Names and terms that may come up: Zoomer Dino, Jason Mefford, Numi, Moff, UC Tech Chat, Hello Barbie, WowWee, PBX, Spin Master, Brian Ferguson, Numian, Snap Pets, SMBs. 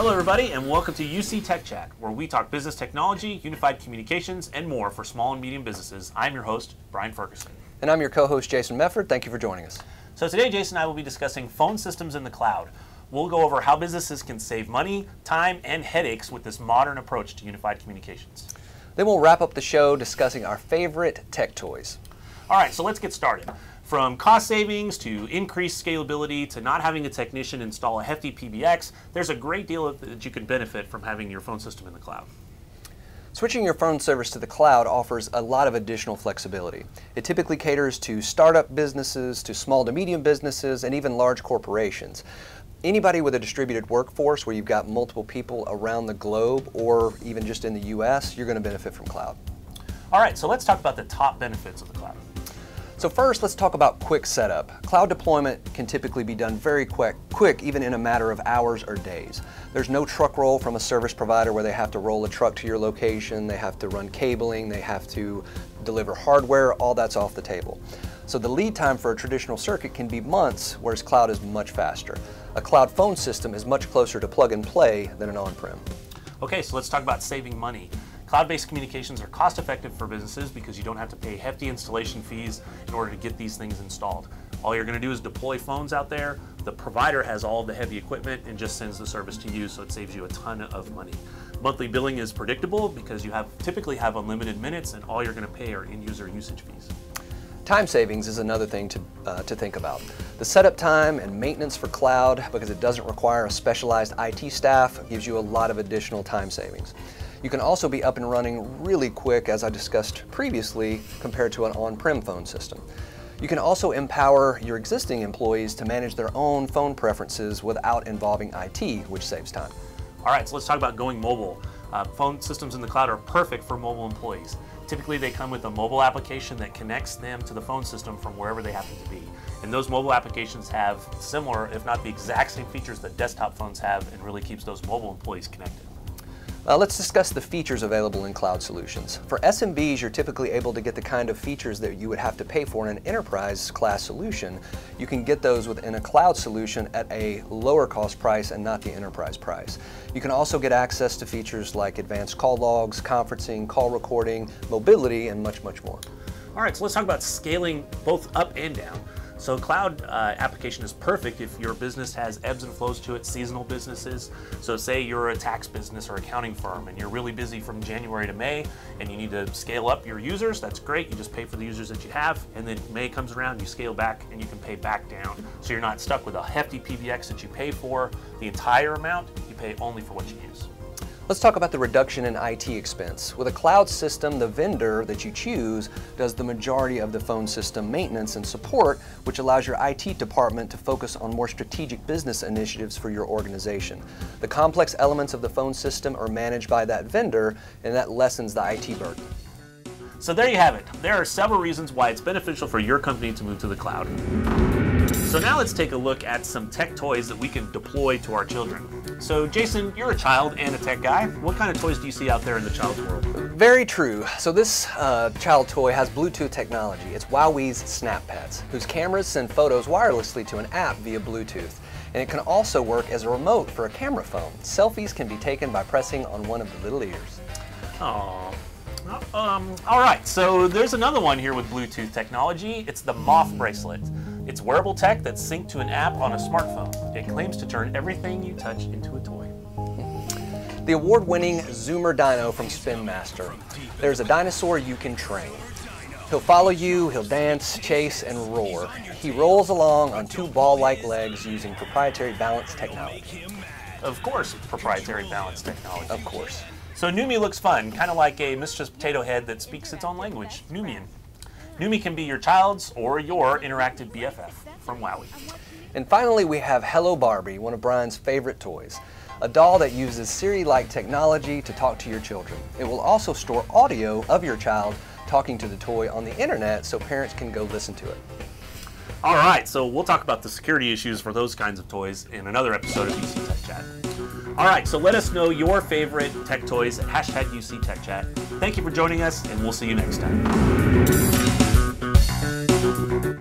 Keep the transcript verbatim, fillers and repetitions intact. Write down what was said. Hello everybody and welcome to U C Tech Chat, where we talk business technology, unified communications, and more for small and medium businesses. I'm your host, Brian Ferguson. And I'm your co-host, Jason Mefford. Thank you for joining us. So today, Jason and I will be discussing phone systems in the cloud. We'll go over how businesses can save money, time, and headaches with this modern approach to unified communications. Then we'll wrap up the show discussing our favorite tech toys. All right, so let's get started. From cost savings to increased scalability to not having a technician install a hefty P B X, there's a great deal of that you can benefit from having your phone system in the cloud. Switching your phone service to the cloud offers a lot of additional flexibility. It typically caters to startup businesses, to small to medium businesses, and even large corporations. Anybody with a distributed workforce where you've got multiple people around the globe or even just in the U S, you're going to benefit from cloud. All right, so let's talk about the top benefits of the cloud. So first, let's talk about quick setup. Cloud deployment can typically be done very quick, quick even in a matter of hours or days. There's no truck roll from a service provider where they have to roll a truck to your location, they have to run cabling, they have to deliver hardware, all that's off the table. So the lead time for a traditional circuit can be months, whereas cloud is much faster. A cloud phone system is much closer to plug and play than an on-prem. Okay, so let's talk about saving money. Cloud-based communications are cost-effective for businesses because you don't have to pay hefty installation fees in order to get these things installed. All you're going to do is deploy phones out there. The provider has all the heavy equipment and just sends the service to you, so it saves you a ton of money. Monthly billing is predictable because you have typically have unlimited minutes, and all you're going to pay are end-user usage fees. Time savings is another thing to, uh, to think about. The setup time and maintenance for cloud, because it doesn't require a specialized I T staff, gives you a lot of additional time savings. You can also be up and running really quick, as I discussed previously, compared to an on-prem phone system. You can also empower your existing employees to manage their own phone preferences without involving I T, which saves time. All right, so let's talk about going mobile. Uh, phone systems in the cloud are perfect for mobile employees. Typically, they come with a mobile application that connects them to the phone system from wherever they happen to be. And those mobile applications have similar, if not the exact same features that desktop phones have, and really keeps those mobile employees connected. Uh, let's discuss the features available in cloud solutions. For S M Bs, you're typically able to get the kind of features that you would have to pay for in an enterprise class solution. You can get those within a cloud solution at a lower cost price and not the enterprise price. You can also get access to features like advanced call logs, conferencing, call recording, mobility, and much, much more. All right, so let's talk about scaling both up and down. So cloud uh, application is perfect if your business has ebbs and flows to it, seasonal businesses. So say you're a tax business or accounting firm and you're really busy from January to May and you need to scale up your users, that's great. You just pay for the users that you have, and then May comes around, you scale back and you can pay back down. So you're not stuck with a hefty P B X that you pay for the entire amount, you pay only for what you use. Let's talk about the reduction in I T expense. With a cloud system, the vendor that you choose does the majority of the phone system maintenance and support, which allows your I T department to focus on more strategic business initiatives for your organization. The complex elements of the phone system are managed by that vendor, and that lessens the I T burden. So there you have it. There are several reasons why it's beneficial for your company to move to the cloud. So now let's take a look at some tech toys that we can deploy to our children. So Jason, you're a child and a tech guy. What kind of toys do you see out there in the child's world? Very true. So this uh, child toy has Bluetooth technology. It's WowWee's Snap Pets, whose cameras send photos wirelessly to an app via Bluetooth. And it can also work as a remote for a camera phone. Selfies can be taken by pressing on one of the little ears. Aww. Um, all right, so there's another one here with Bluetooth technology. It's the Moff bracelet. It's wearable tech that's synced to an app on a smartphone. It claims to turn everything you touch into a toy. The award-winning Zoomer Dino from Spin Master. There's a dinosaur you can train. He'll follow you, he'll dance, chase, and roar. He rolls along on two ball-like legs using proprietary balance technology. Of course, proprietary balance technology. Of course. So Numi looks fun, kind of like a Mistress Potato Head that speaks its own language, Numian. Numi can be your child's or your interactive B F F from WowWee. And finally, we have Hello Barbie, one of Brian's favorite toys, a doll that uses Siri-like technology to talk to your children. It will also store audio of your child talking to the toy on the internet so parents can go listen to it. All right, so we'll talk about the security issues for those kinds of toys in another episode of U C Tech Chat. All right, so let us know your favorite tech toys at hashtag U C Tech Chat. Thank you for joining us, and we'll see you next time.